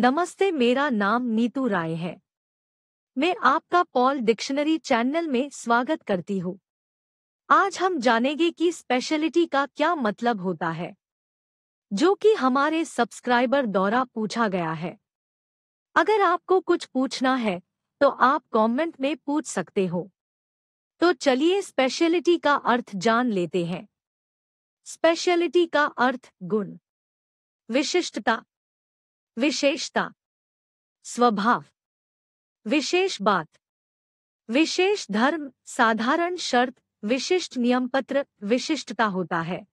नमस्ते, मेरा नाम नीतू राय है। मैं आपका पॉल डिक्शनरी चैनल में स्वागत करती हूँ। आज हम जानेंगे कि स्पेशलिटी का क्या मतलब होता है, जो कि हमारे सब्सक्राइबर द्वारा पूछा गया है। अगर आपको कुछ पूछना है तो आप कमेंट में पूछ सकते हो। तो चलिए स्पेशलिटी का अर्थ जान लेते हैं। स्पेशलिटी का अर्थ गुण, विशिष्टता, विशेषता, स्वभाव, विशेष बात, विशेष धर्म, साधारण शर्त, विशिष्ट नियम पत्र, विशिष्टता होता है।